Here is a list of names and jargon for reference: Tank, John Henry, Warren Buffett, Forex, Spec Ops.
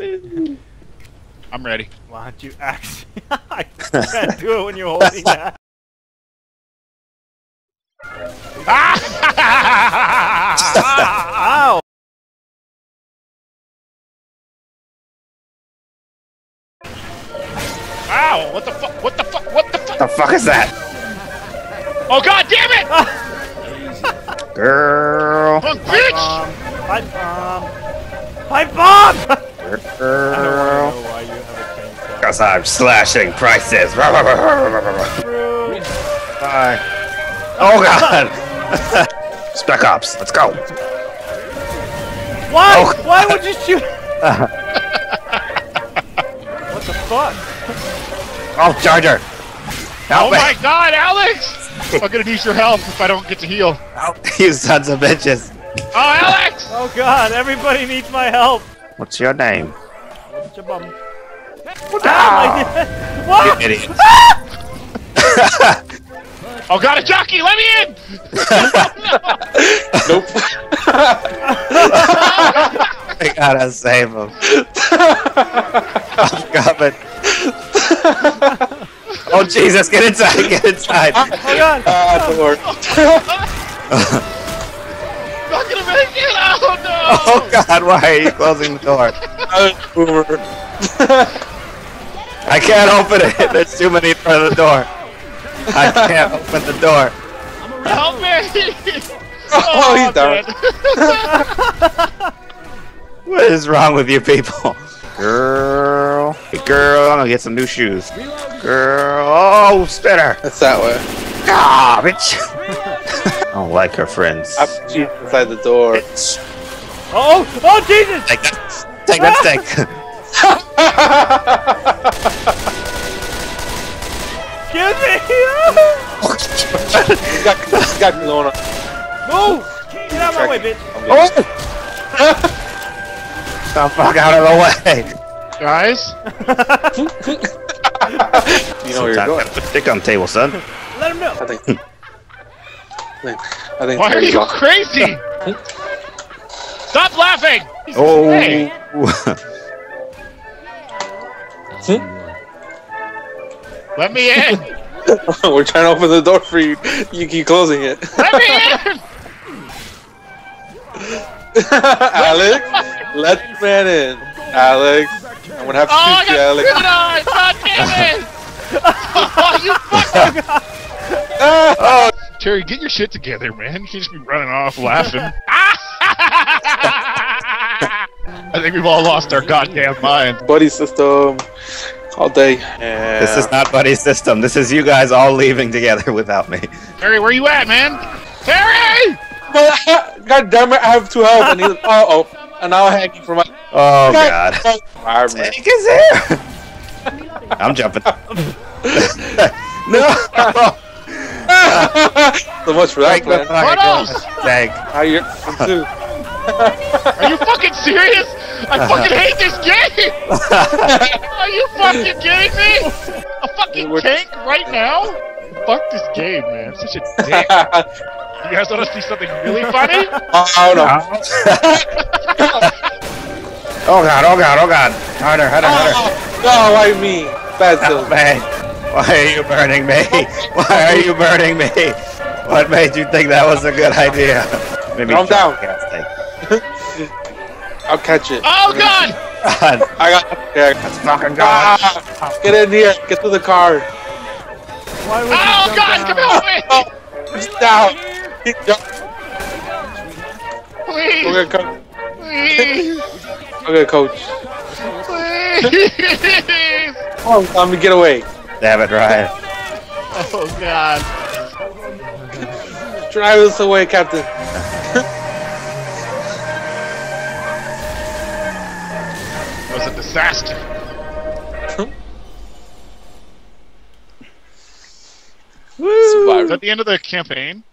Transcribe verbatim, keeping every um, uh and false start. easy. I'm ready. Why don't you axe? I can't do it when you're holding that. Ow! Ow! What the fuck? What the fuck? What the fuck? The fuck is that? Oh god damn it! Girl. Punk bitch! Pipe bomb! Pipe bomb! Pipe bomb! Girl. Because I'm slashing prices. Bye. Oh god! Spec Ops. Let's go. Why? Oh. Why would you shoot? What the fuck? Oh, Charger! Help oh me. My god, Alex! I'm gonna need your help if I don't get to heal. Oh, you sons of bitches. Oh, Alex! Oh god, everybody needs my help. What's your name? What's your bum? What the hell? What? You idiot. Oh god, a jockey! Let me in! Oh, no. Nope. I gotta save him. I'm coming. Oh Jesus, get inside, get inside! Hang on! Ah, the Lord. I'm not gonna make it! Oh no! Oh god, why are you closing the door? I can't open it! There's too many in front of the door! I can't open the door! Help me! Oh, he's done! What is wrong with you people? Girl, girl, I'm gonna get some new shoes. Girl, oh, spinner! That's that way. Ah, bitch! I don't like her friends. I'm inside the door. Bitch. Oh, oh, Jesus! Take that, take that stick. Get me! He's got, he's got Lona. Move! Get out of my way, bitch! Oh! The fuck out of the way, guys! You know where you're going. Put the stick on the table, son. Let him know. I think. I think. Why are you off. Crazy? Stop laughing! He's oh. Hey. Let me in. We're trying to open the door for you. You keep closing it. Let me in. Alex. Let the man in, Alex. I'm gonna have to oh, shoot you, Alex. Oh, I got screwed on! God damn it! Oh, you fucker! Terry, get your shit together, man. You can't just be running off laughing. I think we've all lost our goddamn mind. Buddy system. All day. Yeah. This is not buddy system. This is you guys all leaving together without me. Terry, where you at, man? Terry! God damn it, I have two health. I need uh oh. And now I'm hanging from my. Oh god! god. Tank is here. I'm jumping. No! So much for that. What god. else? Tank. Are you? Are you fucking serious? I fucking hate this game. Are you fucking kidding me? A fucking tank right now? Fuck this game, man. I'm such a dick. You guys want to see something really funny? Oh, oh no. Oh god, oh god, oh god. Hunter, Hunter, Hunter. No, oh, why me? Basil. Why are you burning me? Why are you burning me? What made you think that was a good idea? Maybe calm down. I'll catch it. Oh god! I got it. That's fucking god. Ah, get in here. Get to the car. Why would oh you god, down? Come help me! Oh, it's down. Please! Okay, coach. Please! Okay, coach. Please! Oh, time to get away. Damn it, Ryan. Oh, God. Drive us away, Captain. That was a disaster. Woo! Survivor. Is that the end of the campaign?